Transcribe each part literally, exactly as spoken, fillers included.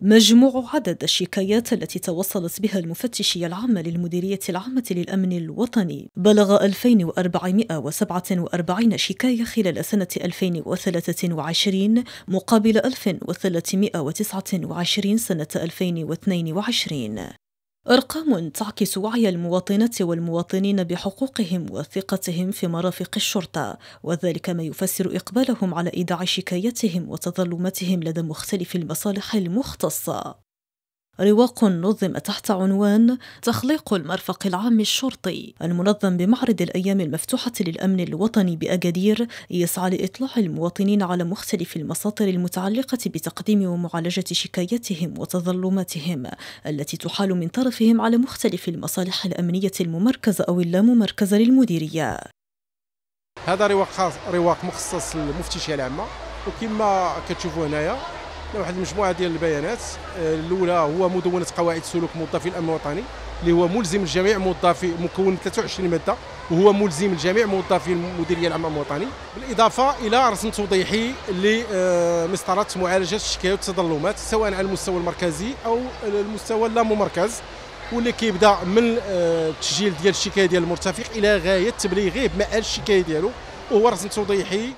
مجموع عدد الشكايات التي توصلت بها المفتشية العامة للمديرية العامة للأمن الوطني بلغ ألفين وأربعمئة وسبعة وأربعين شكاية خلال سنة ألفين وثلاثة وعشرين مقابل ألف وثلاثمئة وتسعة وعشرين سنة ألفين واثنين وعشرين. أرقام تعكس وعي المواطنات والمواطنين بحقوقهم وثقتهم في مرافق الشرطة، وذلك ما يفسر إقبالهم على إيداع شكاياتهم وتظلماتهم لدى مختلف المصالح المختصة. رواق نظم تحت عنوان تخليق المرفق العام الشرطي المنظم بمعرض الأيام المفتوحة للأمن الوطني بأكادير يسعى لإطلاع المواطنين على مختلف المساطر المتعلقة بتقديم ومعالجة شكاياتهم وتظلماتهم التي تحال من طرفهم على مختلف المصالح الأمنية الممركزة أو اللاممركزة للمديرية. هذا رواق خاص، رواق مخصص للمفتشية العامة، وكما كتشوفوا هنايا واحد المجموعه ديال البيانات. الاولى هو مدونه قواعد سلوك موظفي الامن الوطني اللي هو ملزم الجميع موظفي، مكون ثلاثة وعشرين ماده، وهو ملزم الجميع موظفي المديريه العامه الامن الوطني، بالاضافه الى رسم توضيحي لمسطره معالجه الشكاوات والتظلمات سواء على المستوى المركزي او المستوى اللاممركز، واللي كيبدا من التسجيل ديال الشكايه ديال المرتفق الى غايه تبليغه بمآل الشكايه ديالو، وهو رسم توضيحي.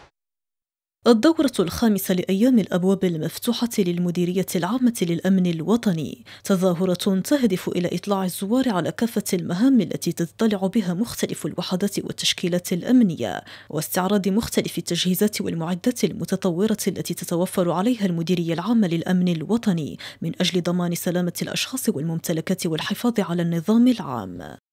الدورة الخامسة لأيام الأبواب المفتوحة للمديرية العامة للأمن الوطني تظاهرة تهدف إلى إطلاع الزوار على كافة المهام التي تضطلع بها مختلف الوحدات والتشكيلات الأمنية، واستعراض مختلف التجهيزات والمعدات المتطورة التي تتوفر عليها المديرية العامة للأمن الوطني من أجل ضمان سلامة الأشخاص والممتلكات والحفاظ على النظام العام.